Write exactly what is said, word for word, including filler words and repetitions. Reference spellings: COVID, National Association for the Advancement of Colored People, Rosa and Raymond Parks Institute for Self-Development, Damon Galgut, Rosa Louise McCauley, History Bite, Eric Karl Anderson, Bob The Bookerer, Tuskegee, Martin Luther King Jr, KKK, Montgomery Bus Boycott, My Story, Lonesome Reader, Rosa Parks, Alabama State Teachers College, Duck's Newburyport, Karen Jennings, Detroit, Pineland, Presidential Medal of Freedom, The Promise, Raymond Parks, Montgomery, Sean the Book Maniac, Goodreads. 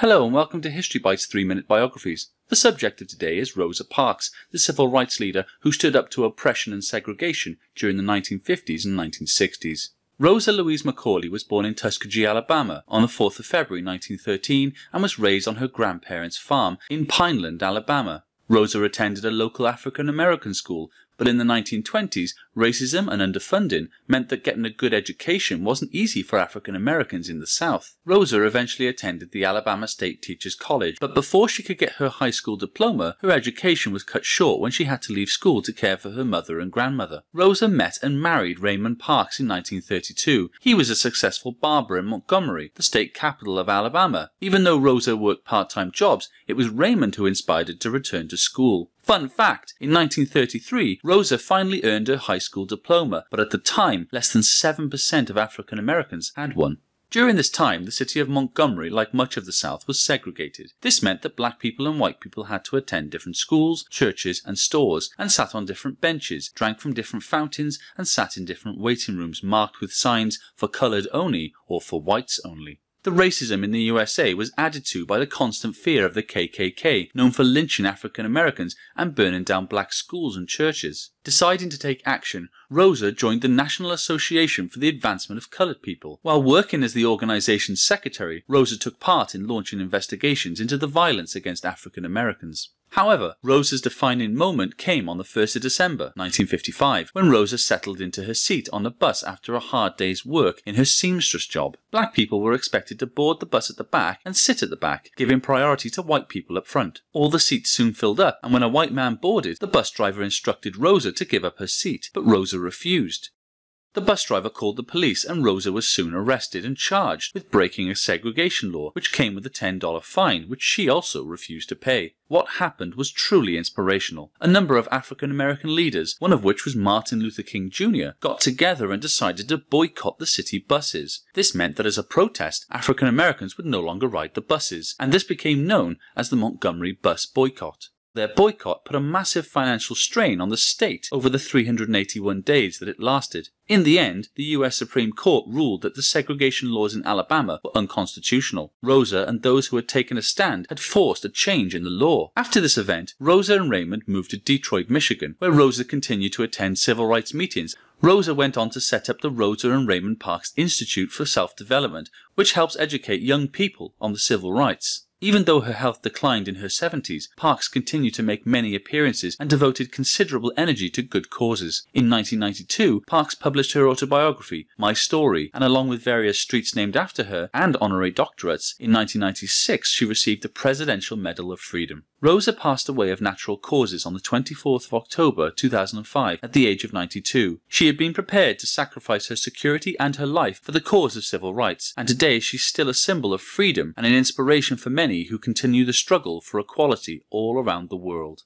Hello and welcome to History Bites three minute Biographies. The subject of today is Rosa Parks, the civil rights leader who stood up to oppression and segregation during the nineteen fifties and nineteen sixties. Rosa Louise McCauley was born in Tuskegee, Alabama on the fourth of February nineteen thirteen and was raised on her grandparents' farm in Pineland, Alabama. Rosa attended a local African-American school, but in the nineteen twenties, racism and underfunding meant that getting a good education wasn't easy for African Americans in the South. Rosa eventually attended the Alabama State Teachers College, but before she could get her high school diploma, her education was cut short when she had to leave school to care for her mother and grandmother. Rosa met and married Raymond Parks in nineteen thirty-two. He was a successful barber in Montgomery, the state capital of Alabama. Even though Rosa worked part-time jobs, it was Raymond who inspired her to return to school. Fun fact, in nineteen thirty-three, Rosa finally earned her high school diploma, but at the time, less than seven percent of African Americans had one. During this time, the city of Montgomery, like much of the South, was segregated. This meant that black people and white people had to attend different schools, churches, and stores, and sat on different benches, drank from different fountains, and sat in different waiting rooms marked with signs for colored only or for whites only. The racism in the U S A was added to by the constant fear of the K K K, known for lynching African Americans and burning down black schools and churches. Deciding to take action, Rosa joined the National Association for the Advancement of Colored People. While working as the organization's secretary, Rosa took part in launching investigations into the violence against African Americans. However, Rosa's defining moment came on the first of December nineteen fifty-five, when Rosa settled into her seat on the bus after a hard day's work in her seamstress job. Black people were expected to board the bus at the back and sit at the back, giving priority to white people up front. All the seats soon filled up, and when a white man boarded, the bus driver instructed Rosa to give up her seat, but Rosa refused. The bus driver called the police and Rosa was soon arrested and charged with breaking a segregation law, which came with a ten dollar fine, which she also refused to pay. What happened was truly inspirational. A number of African American leaders, one of which was Martin Luther King Junior, got together and decided to boycott the city buses. This meant that as a protest, African Americans would no longer ride the buses, and this became known as the Montgomery Bus Boycott. Their boycott put a massive financial strain on the state over the three hundred eighty-one days that it lasted. In the end, the U S Supreme Court ruled that the segregation laws in Alabama were unconstitutional. Rosa and those who had taken a stand had forced a change in the law. After this event, Rosa and Raymond moved to Detroit, Michigan, where Rosa continued to attend civil rights meetings. Rosa went on to set up the Rosa and Raymond Parks Institute for Self-Development, which helps educate young people on the civil rights. Even though her health declined in her seventies, Parks continued to make many appearances and devoted considerable energy to good causes. In nineteen ninety-two, Parks published her autobiography, My Story, and along with various streets named after her and honorary doctorates, in nineteen ninety-six she received the Presidential Medal of Freedom. Rosa passed away of natural causes on the twenty-fourth of October two thousand five at the age of ninety-two. She had been prepared to sacrifice her security and her life for the cause of civil rights, and today she's still a symbol of freedom and an inspiration for many who continue the struggle for equality all around the world.